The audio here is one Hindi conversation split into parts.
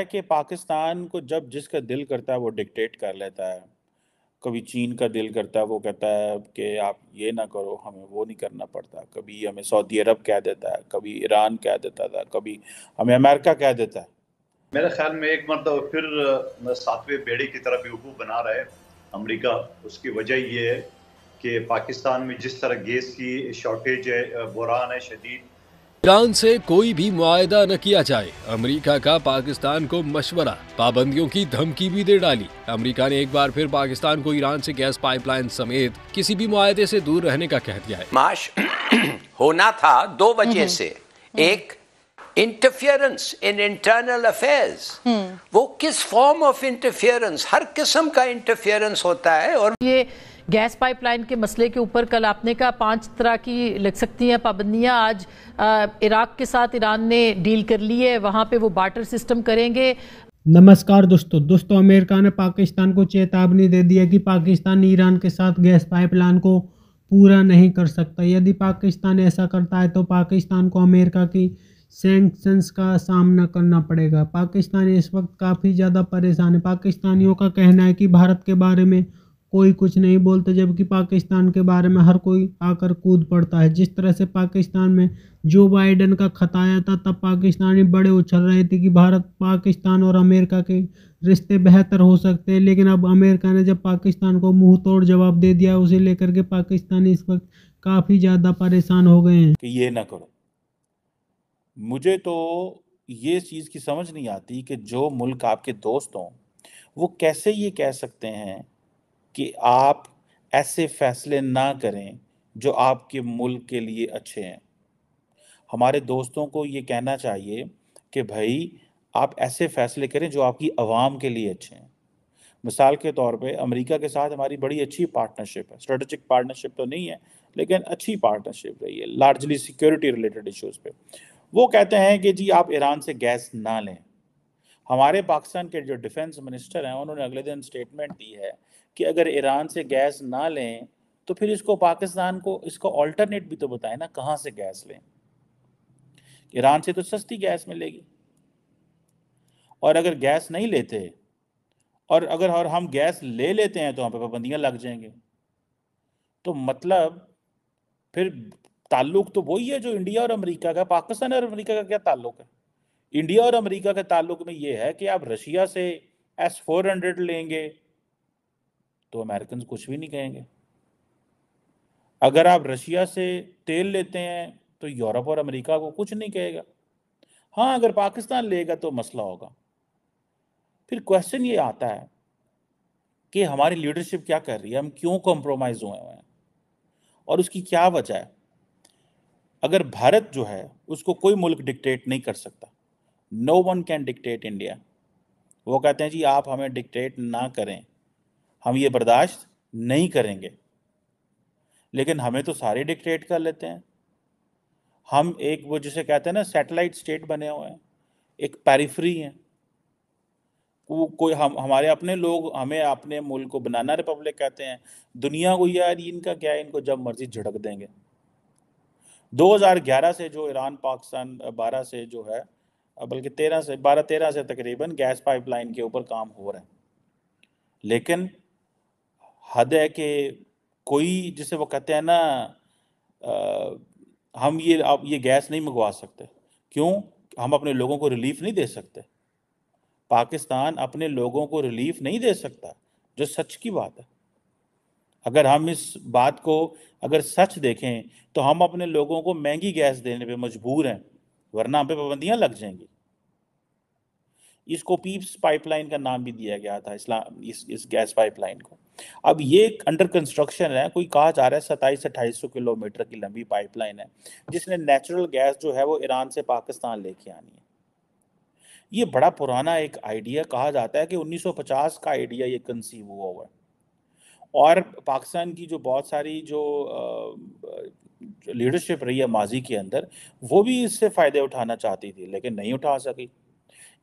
है कि पाकिस्तान को जब जिसका दिल करता है वो डिक्टेट कर लेता है। कभी चीन का दिल करता है वो कहता है कि आप ये ना करो, हमें वो नहीं करना पड़ता। कभी हमें सऊदी अरब कह देता है, कभी ईरान कह देता था, कभी हमें अमेरिका कह देता है। मेरे ख्याल में एक मतलब फिर सातवें बेड़े की तरफ बेवकूफ़ बना रहा है अमेरिका। उसकी वजह ये है कि पाकिस्तान में जिस तरह गैस की शॉर्टेज है, बुरान है शदीद, ईरान से कोई भी मुआहदा न किया जाए, अमेरिका का पाकिस्तान को मशवरा, पाबंदियों की धमकी भी दे डाली। अमेरिका ने एक बार फिर पाकिस्तान को ईरान से गैस पाइपलाइन समेत किसी भी मुआहदे से दूर रहने का कह दिया है। मार्च होना था 2 बजे से, एक इंटरफियरेंस इन इंटरनल अफेयर्स। वो किस फॉर्म ऑफ इंटरफियरेंस, हर किस्म का इंटरफियरेंस होता है। और ये गैस पाइपलाइन के मसले के ऊपर कल आपने कहा 5 तरह की लग सकती हैं पाबंदियां। आज इराक के साथ ईरान ने डील कर ली है, वहां पे वो बार्टर सिस्टम करेंगे। नमस्कार दोस्तों, अमेरिका ने पाकिस्तान को चेतावनी दे दी है कि पाकिस्तान ईरान के साथ गैस पाइपलाइन को पूरा नहीं कर सकता। यदि पाकिस्तान ऐसा करता है तो पाकिस्तान को अमेरिका की सैंक्शंस का सामना करना पड़ेगा। पाकिस्तान इस वक्त काफ़ी ज़्यादा परेशान है। पाकिस्तानियों का कहना है कि भारत के बारे में कोई कुछ नहीं बोलता, जबकि पाकिस्तान के बारे में हर कोई आकर कूद पड़ता है। जिस तरह से पाकिस्तान में जो बाइडन का खत आया था, तब पाकिस्तानी बड़े उछल रहे थे कि भारत, पाकिस्तान और अमेरिका के रिश्ते बेहतर हो सकते हैं। लेकिन अब अमेरिका ने जब पाकिस्तान को मुँह तोड़ जवाब दे दिया, उसे लेकर के पाकिस्तानी इस वक्त काफ़ी ज़्यादा परेशान हो गए हैं। ये ना करो। मुझे तो ये चीज़ की समझ नहीं आती कि जो मुल्क आपके दोस्त हों, वो कैसे ये कह सकते हैं कि आप ऐसे फैसले ना करें जो आपके मुल्क के लिए अच्छे हैं। हमारे दोस्तों को ये कहना चाहिए कि भाई आप ऐसे फैसले करें जो आपकी आवाम के लिए अच्छे हैं। मिसाल के तौर पे अमेरिका के साथ हमारी बड़ी अच्छी पार्टनरशिप है। स्ट्रेटेजिक पार्टनरशिप तो नहीं है, लेकिन अच्छी पार्टनरशिप रही है, लार्जली सिक्योरिटी रिलेटेड इशूज़ पे। वो कहते हैं कि जी आप ईरान से गैस ना लें। हमारे पाकिस्तान के जो डिफेंस मिनिस्टर हैं, उन्होंने अगले दिन स्टेटमेंट दी है कि अगर ईरान से गैस ना लें तो फिर इसको पाकिस्तान को इसको ऑल्टरनेट भी तो बताएं ना, कहाँ से गैस लें। ईरान से तो सस्ती गैस मिलेगी, और अगर गैस नहीं लेते और हम गैस ले लेते हैं तो वहाँ पर पाबंदियाँ लग जाएंगे। तो मतलब फिर ताल्लुक तो वही है जो इंडिया और अमेरिका का। पाकिस्तान और अमेरिका का क्या ताल्लुक है? इंडिया और अमेरिका के ताल्लुक में ये है कि आप रशिया से S-400 लेंगे तो अमेरिकन कुछ भी नहीं कहेंगे। अगर आप रशिया से तेल लेते हैं तो यूरोप और अमेरिका को कुछ नहीं कहेगा। हाँ, अगर पाकिस्तान लेगा तो मसला होगा। फिर क्वेश्चन ये आता है कि हमारी लीडरशिप क्या कर रही है, हम क्यों कॉम्प्रोमाइज़ हुए हैं और उसकी क्या वजह है। अगर भारत जो है उसको कोई मुल्क डिक्टेट नहीं कर सकता, no one can dictate India. वो कहते हैं जी आप हमें डिक्टेट ना करें, हम ये बर्दाश्त नहीं करेंगे। लेकिन हमें तो सारे डिक्टेट कर लेते हैं। हम एक वो जिसे कहते हैं ना सैटेलाइट स्टेट बने हुए हैं, एक पैरिफरी हैं। कोई हमारे अपने लोग हमें अपने मुल्क को बनाना रिपब्लिक कहते हैं, दुनिया को यार इनका क्या है, इनको जब मर्जी झड़क देंगे। 2011 से जो ईरान पाकिस्तान 12 से जो है, बल्कि 13 से तकरीबन गैस पाइपलाइन के ऊपर काम हो रहा है। लेकिन हद है कि कोई जिसे वो कहते हैं ना हम ये गैस नहीं मंगवा सकते। क्यों? हम अपने लोगों को रिलीफ नहीं दे सकते। पाकिस्तान अपने लोगों को रिलीफ नहीं दे सकता, जो सच की बात है। अगर हम इस बात को अगर सच देखें तो हम अपने लोगों को महंगी गैस देने पे मजबूर हैं, वरना हम पे पाबंदियाँ लग जाएंगी। इसको पीप्स पाइपलाइन का नाम भी दिया गया था, इस गैस पाइपलाइन को। अब ये अंडर कंस्ट्रक्शन है, कोई कहा जा रहा है 2700-2800 किलोमीटर की लंबी पाइपलाइन है, जिसने नेचुरल गैस जो है वो ईरान से पाकिस्तान लेके आनी है। ये बड़ा पुराना एक आइडिया, कहा जाता है कि 1950 का आइडिया ये कंसीव हुआ हुआ है। और पाकिस्तान की जो बहुत सारी जो लीडरशिप रही है माजी के अंदर, वो भी इससे फ़ायदे उठाना चाहती थी लेकिन नहीं उठा सकी।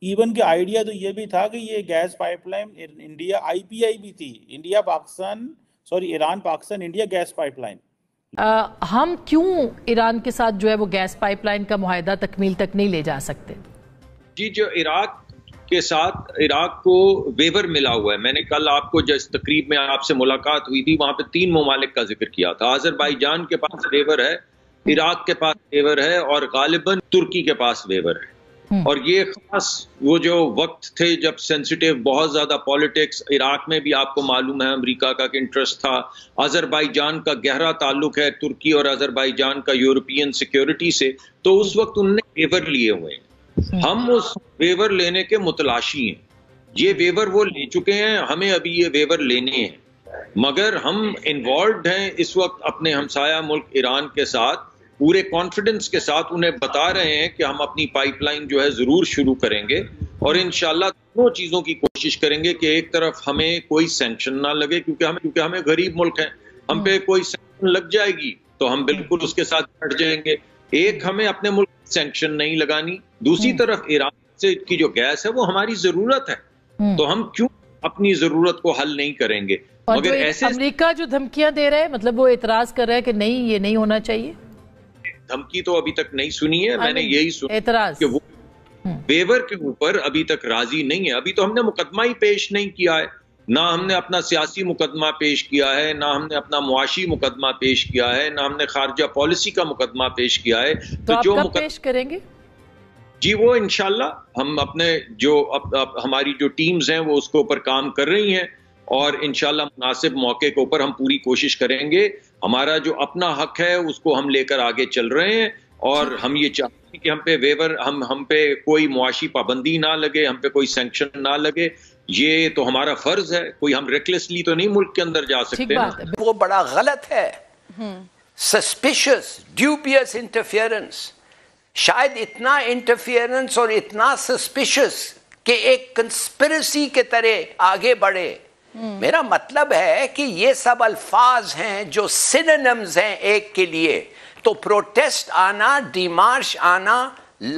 इवन के आइडिया तो ये भी था कि ये गैस पाइपलाइन इंडिया IPI भी थी, Iran Pakistan India gas pipeline. हम क्यों ईरान के साथ जो है वो गैस पाइपलाइन का मुआहदा तकमील तक नहीं ले जा सकते? जी, जो इराक के साथ इराक को वेवर मिला हुआ है। मैंने कल आपको जिस तकरीब में आपसे मुलाकात हुई थी वहां पे 3 ममालिक का जिक्र किया था। आजरबाईजान के पास वेवर है, इराक के पास वेवर है और गालिबन तुर्की के पास वेवर है। और ये खास वो जो वक्त थे जब सेंसिटिव बहुत ज्यादा पॉलिटिक्स, इराक में भी आपको मालूम है अमेरिका का इंटरेस्ट था, अजरबैजान का गहरा ताल्लुक है तुर्की और अजरबैजान का यूरोपियन सिक्योरिटी से, तो उस वक्त उनने वेवर लिए हुए हैं। हम उस वेवर लेने के मुतलाशी हैं। ये वेवर वो ले चुके हैं, हमें अभी ये वेवर लेने हैं, मगर हम इन्वॉल्व हैं इस वक्त अपने हमसाया मुल्क ईरान के साथ पूरे कॉन्फिडेंस के साथ। उन्हें बता रहे हैं कि हम अपनी पाइपलाइन जो है जरूर शुरू करेंगे और इंशाल्लाह दोनों चीजों की कोशिश करेंगे कि एक तरफ हमें कोई सैंक्शन ना लगे, क्योंकि हमें गरीब मुल्क है, हम पे कोई सैंक्शन लग जाएगी तो हम बिल्कुल उसके साथ हट जाएंगे। एक हमें अपने मुल्क सैंक्शन नहीं लगानी, दूसरी तरफ ईरान से की जो गैस है वो हमारी जरूरत है, तो हम क्यों अपनी जरूरत को हल नहीं करेंगे। मगर ऐसे अमेरिका जो धमकियां दे रहा है, मतलब वो एतराज कर रहा है कि नहीं ये नहीं होना चाहिए। धमकी तो अभी तक नहीं सुनी है मैंने, यही सुना कि वो वेवर के ऊपर अभी तक राजी नहीं है। अभी तो हमने मुकदमा ही पेश नहीं किया है, ना हमने अपना सियासी मुकदमा पेश किया है, ना हमने अपना मुआशी मुकदमा पेश किया है, ना हमने खारजा पॉलिसी का मुकदमा पेश किया है। तो जो आप कब पेश करेंगे जी, वो इंशाल्लाह हम अपने जो हमारी जो टीम्स हैं वो उसके ऊपर काम कर रही हैं और इंशाल्लाह मुनासिब मौके के ऊपर हम पूरी कोशिश करेंगे। हमारा जो अपना हक है उसको हम लेकर आगे चल रहे हैं और हम ये चाहते हैं कि हम पे वेवर, हम पे कोई मुआशी पाबंदी ना लगे, हम पे कोई सैंक्शन ना लगे। ये तो हमारा फर्ज है, कोई हम रेकलेसली तो नहीं मुल्क के अंदर जा सकते ना। वो बड़ा गलत है, सस्पिशियस ड्यूबियस इंटरफियरेंस। शायद इतना इंटरफियरेंस और इतना सस्पिशियस कि एक कंस्पिरेसी के तरह आगे बढ़े। मेरा मतलब है कि ये सब अल्फाज हैं जो सिनोनिम्स हैं एक के लिए। तो प्रोटेस्ट आना, डिमार्श आना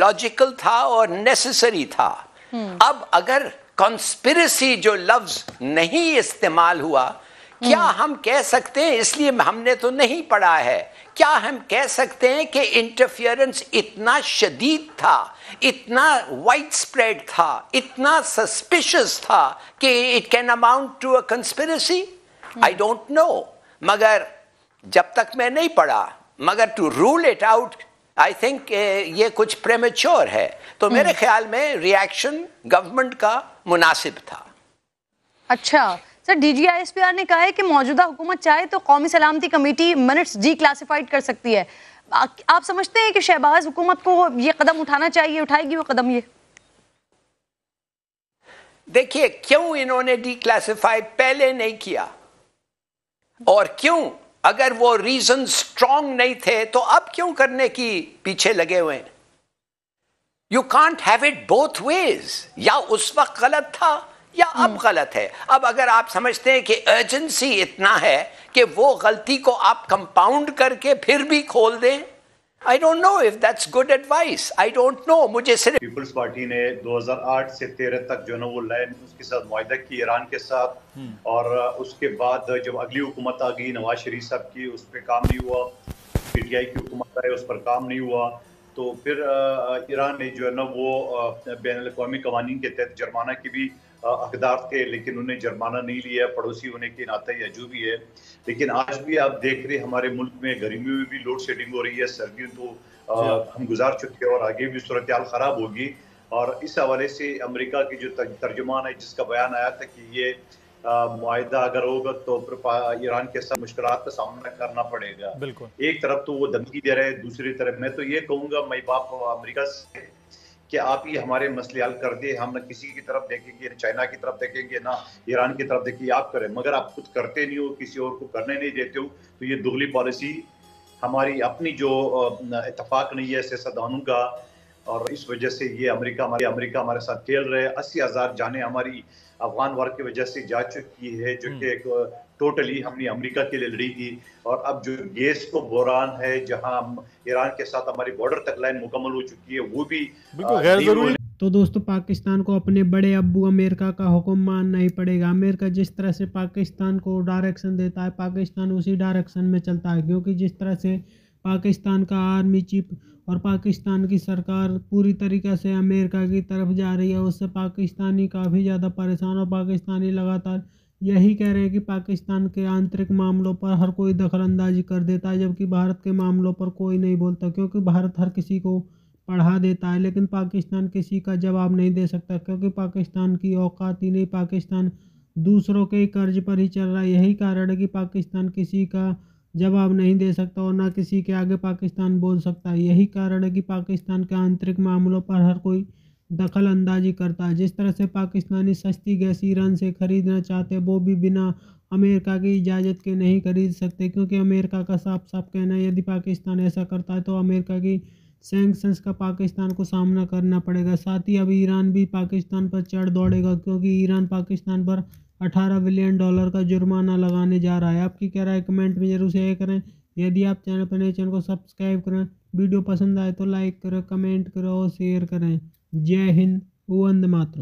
लॉजिकल था और नेसेसरी था। अब अगर कॉन्स्पिरेसी जो लफ्ज नहीं इस्तेमाल हुआ, क्या हम कह सकते हैं, इसलिए हमने तो नहीं पढ़ा है, क्या हम कह सकते हैं कि इंटरफियरेंस इतना शदीद था, इतना वाइड स्प्रेड था, इतना सस्पिशियस था कि it can amount to a conspiracy? I don't know, मगर जब तक मैं नहीं पढ़ा, मगर to rule it out I think ये कुछ प्रेमेच्योर है। तो मेरे ख्याल में रिएक्शन गवर्नमेंट का मुनासिब था। अच्छा सर, DGISPR ने कहा है कि मौजूदा हुकूमत चाहे तो कौमी सलामती कमेटी मिनट्स डीक्लासिफाइड कर सकती है। आप समझते हैं कि शहबाज हुकूमत को ये कदम उठाना चाहिए, उठाएगी वो कदम? ये देखिए क्यों इन्होंने डीक्लासिफाई पहले नहीं किया और क्यों, अगर वो रीजन स्ट्रांग नहीं थे तो अब क्यों करने की पीछे लगे हुए हैं? You can't have it both ways. या उस वक्त गलत था या अब गलत है। अब अगर आप समझते हैं कि अर्जेंसी इतना है कि वो गलती को आप कंपाउंड करके फिर भी खोल दें, I don't know if that's good advice. I don't know, मुझे सिर्फ पीपल्स पार्टी ने 2008 से 13 तक जो है ना वो लाइन उसके साथ मुआहिदा की ईरान के साथ, और उसके बाद जब अगली हुकूमत आ गई नवाज शरीफ साहब की, उस पर काम नहीं हुआ। PTI की हुकूमत आई, उस पर काम नहीं हुआ। तो फिर ईरान ने जो है ना वो बैन अल-अक़वामी क़वानीन के तहत जुर्माना की भी हकदार थे, लेकिन उन्हें जुर्माना नहीं लिया। पड़ोसी होने के नाते यह अजूबी है, लेकिन आज भी आप देख रहे हैं हमारे मुल्क में गर्मियों में भी लोड शेडिंग हो रही है, सर्दियों तो हम गुजार चुके हैं और आगे भी सूरत हाल खराब होगी। और इस हवाले से अमेरिका की जो तर्जुमान है जिसका बयान आया था कि ये मुआहिदा अगर होगा तो ईरान के साथ मुश्किलात का सामना करना पड़ेगा। एक तरफ तो वो धमकी दे रहे हैं, दूसरी तरफ मैं तो ये कहूँगा माई बाप अमेरिका से कि आप ये हमारे मसले हल कर दे, हम ना किसी की तरफ देखेंगे, चाइना की तरफ देखेंगे, ना ईरान की तरफ देखेंगे, आप करें। मगर आप खुद करते नहीं हो, किसी और को करने नहीं देते हो, तो ये दुगली पॉलिसी हमारी अपनी जो इतफाक नहीं है सियासतदानों का, और इस वजह से ये अमेरिका हमारे साथ खेल रहे हैं। 80,000 जाने हमारी अफगान वार की वजह से जा चुकी है, जो कि टोटली हमने अमेरिका के लिए लड़ी थी। और अब जो गैस को बोरान है, जहां ईरान के साथ हमारी बॉर्डर तक लाइन मुकम्मल हो चुकी है, वो भी गैर जरूरी। तो दोस्तों, पाकिस्तान को अपने बड़े अब्बू अमेरिका का हुक्म मानना ही पड़ेगा। अमेरिका जिस तरह से पाकिस्तान को डायरेक्शन देता है, पाकिस्तान उसी डायरेक्शन में चलता है, क्योंकि जिस तरह से पाकिस्तान का आर्मी चीफ और पाकिस्तान की सरकार पूरी तरीके से अमेरिका की तरफ जा रही है। उससे पाकिस्तानी काफ़ी ज़्यादा परेशान और पाकिस्तानी लगातार यही कह रहे हैं कि पाकिस्तान के आंतरिक मामलों पर हर कोई दखलंदाजी कर देता है, जबकि भारत के मामलों पर कोई नहीं बोलता, क्योंकि भारत हर किसी को पढ़ा देता है। लेकिन पाकिस्तान किसी का जवाब नहीं दे सकता, क्योंकि पाकिस्तान की औकात ही नहीं, पाकिस्तान दूसरों के कर्ज पर ही चल रहा है। यही कारण है कि पाकिस्तान किसी का जवाब नहीं दे सकता और ना किसी के आगे पाकिस्तान बोल सकता है। यही कारण है कि पाकिस्तान के आंतरिक मामलों पर हर कोई दखल अंदाजी करता है। जिस तरह से पाकिस्तानी सस्ती गैस ईरान से ख़रीदना चाहते वो भी बिना अमेरिका की इजाज़त के नहीं खरीद सकते, क्योंकि अमेरिका का साफ साफ कहना है यदि पाकिस्तान ऐसा करता है तो अमेरिका की सैंक्शंस का पाकिस्तान को सामना करना पड़ेगा। साथ ही अब ईरान भी पाकिस्तान पर चढ़ दौड़ेगा, क्योंकि ईरान पाकिस्तान पर $18 बिलियन का जुर्माना लगाने जा रहा है। आपकी क्या राय कमेंट में जरूर शेयर करें। यदि आप चैनल पर नए चैनल को सब्सक्राइब करें, वीडियो पसंद आए तो लाइक करें, कमेंट करें और शेयर करें। जय हिंद, वंदे मातरम।